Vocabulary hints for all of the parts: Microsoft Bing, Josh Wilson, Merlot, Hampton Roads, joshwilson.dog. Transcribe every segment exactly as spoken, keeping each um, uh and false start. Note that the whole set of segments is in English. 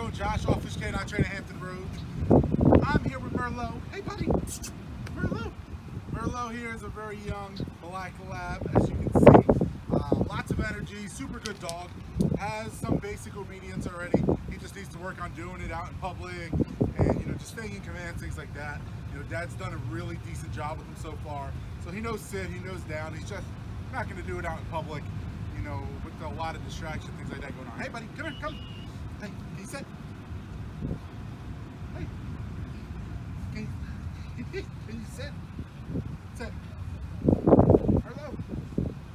Jones, Josh off Fish Canine Train at Hampton Roads. I'm here with Merlot. Hey buddy, Merlot. Merlot here is a very young Malai Collab, as you can see. Uh, lots of energy, super good dog. Has some basic obedience already. He just needs to work on doing it out in public and, you know, just staying in command, things like that. You know, Dad's done a really decent job with him so far. So he knows sit, he knows down. He's just not going to do it out in public, you know, with a lot of distraction, things like that going on. Hey buddy, come here, come. Hey, he said. Hey. Can you, can you sit? Sit. Hello.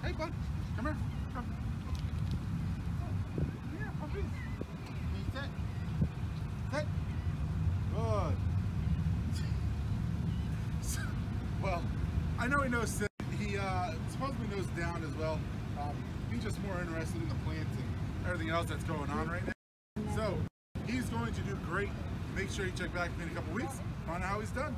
Hey bud, come here, come. Yeah, puppy. Can you sit? Sit. Good. So, well, I know he knows sit. He uh, supposedly knows down as well. Um, he's just more interested in the plants and everything else that's going on right now. So, he's going to do great. Make sure you check back in a couple weeks on how he's done.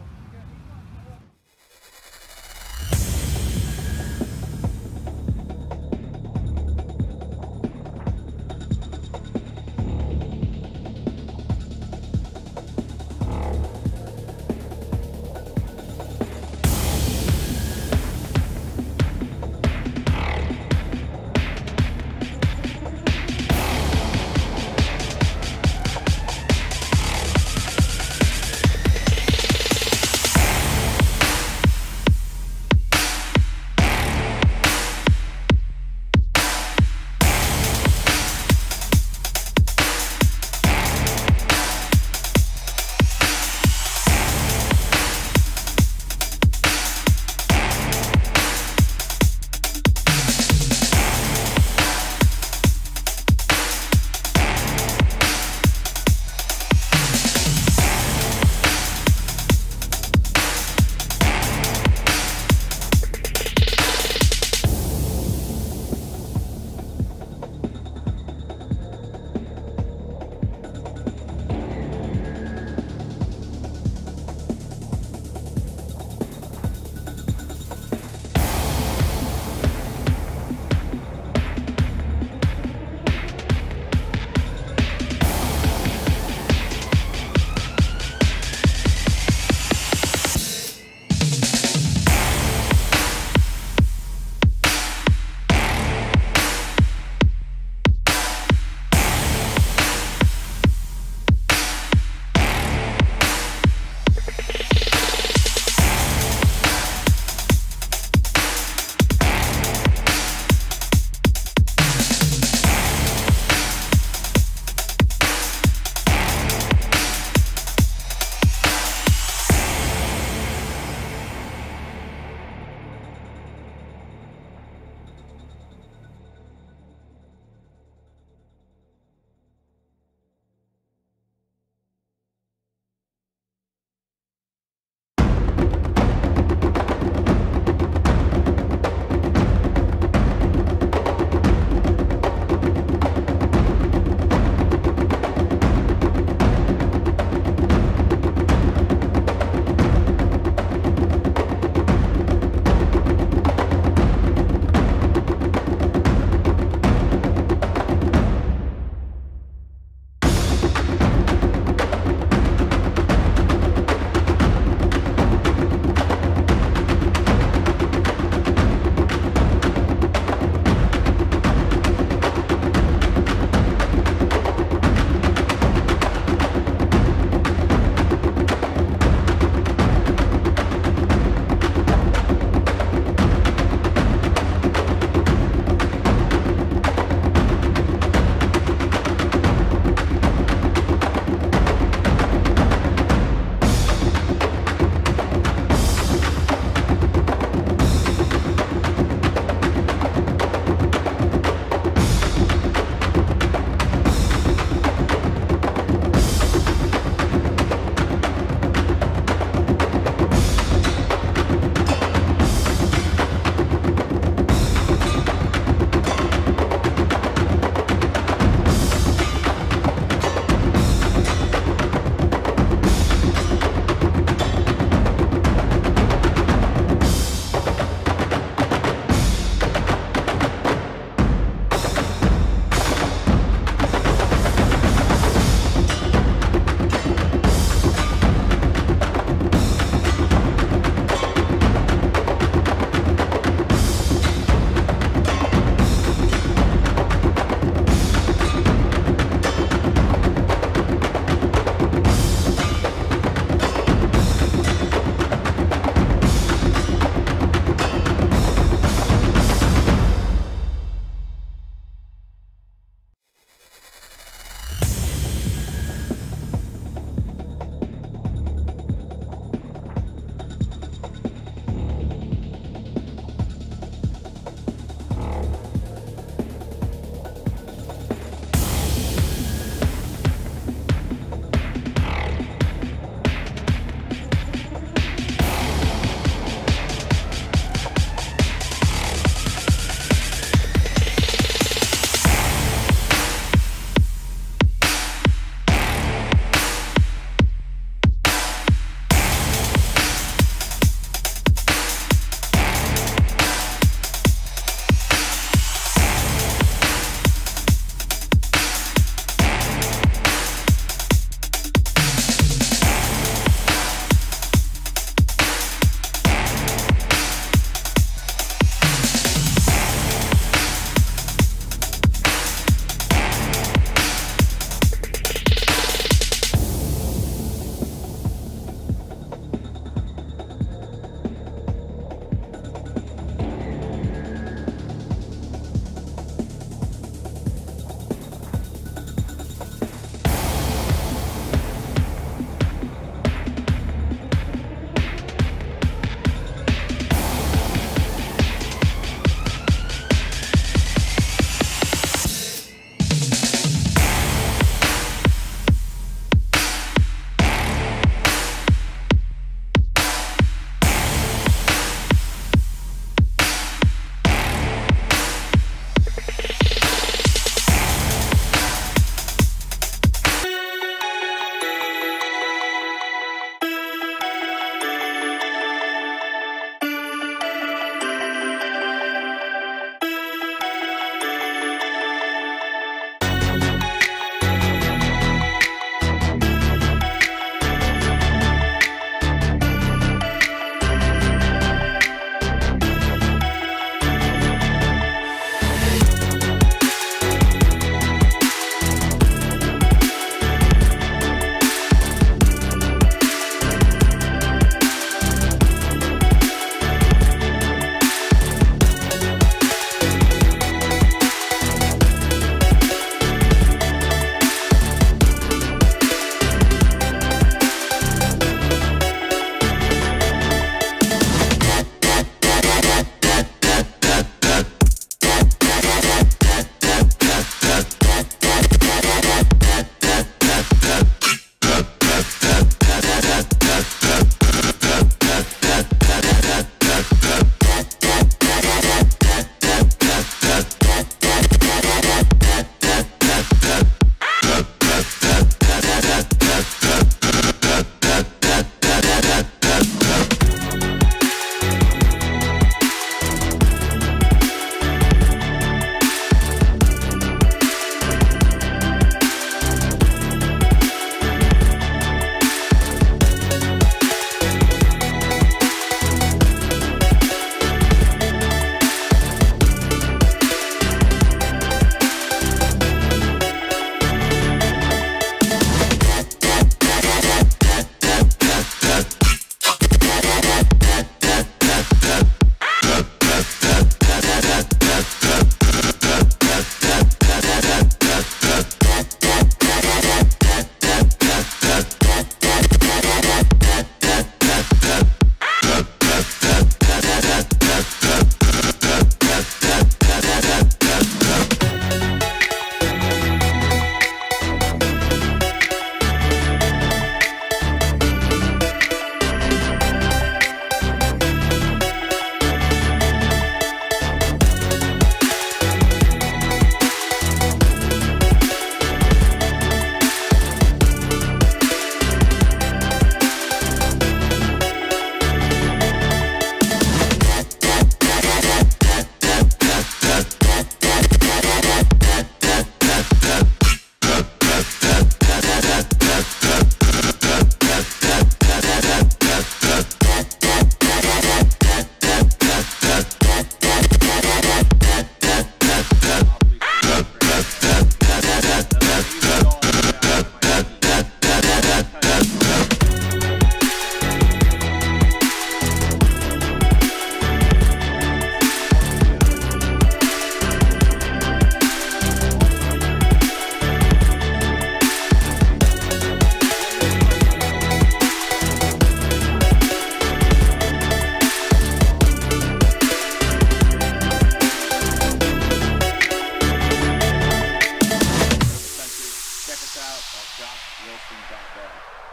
wilsons dot com.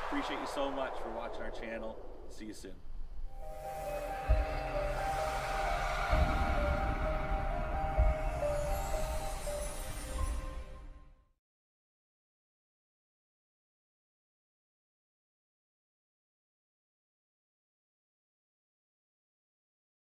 Appreciate you so much for watching our channel. See you soon.